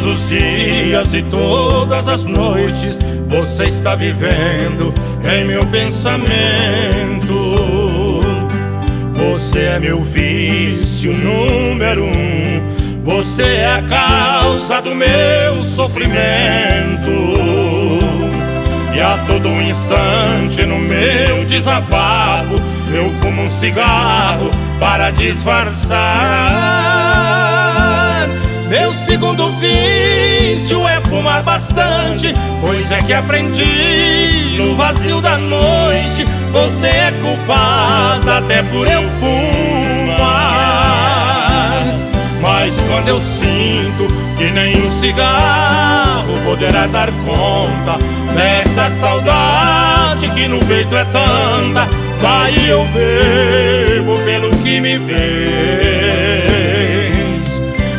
todos os dias e todas as noites você está vivendo em meu pensamento. Você é meu vício número um, você é a causa do meu sofrimento. E a todo instante no meu desabafo eu fumo um cigarro para disfarçar. Meu segundo vício é fumar bastante, pois é que aprendi no vazio da noite: você é culpada até por eu fumar. Mas quando eu sinto que nem um cigarro poderá dar conta dessa saudade que no peito é tanta, daí eu bebo pelo que me fez.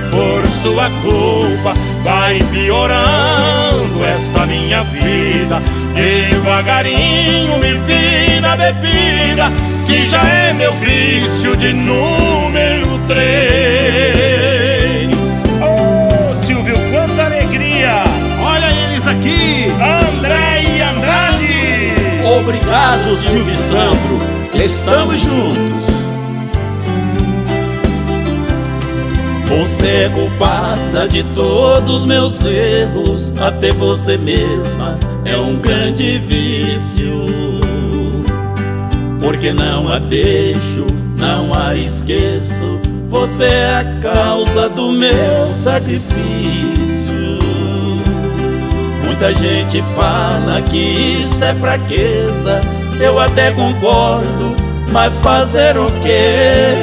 Por sua culpa vai piorando esta minha vida, devagarinho me vi na bebida, que já é meu vício de número 3. Oh, Silvio, quanta alegria! Olha eles aqui! André e Andrade! Obrigado, Silvio e Sandro! Estamos juntos! Você é culpada de todos meus erros, até você mesma é um grande vício. Porque não a deixo, não a esqueço, você é a causa do meu sacrifício. Muita gente fala que isto é fraqueza, eu até concordo, mas fazer o quê?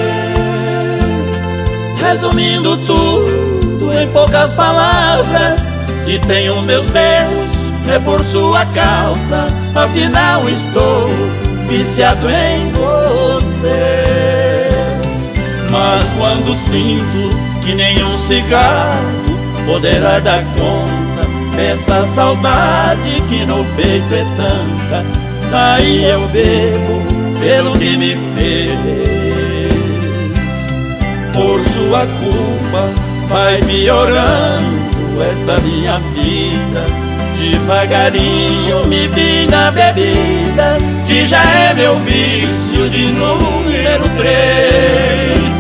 Resumindo tudo em poucas palavras, se tenho os meus erros é por sua causa, afinal estou viciado em você. Mas quando sinto que nenhum cigarro poderá dar conta essa saudade que no peito é tanta, daí eu bebo pelo que me fez. Por sua culpa vai piorando esta minha vida, devagarinho me vi na bebida, que já é meu vício de número 3.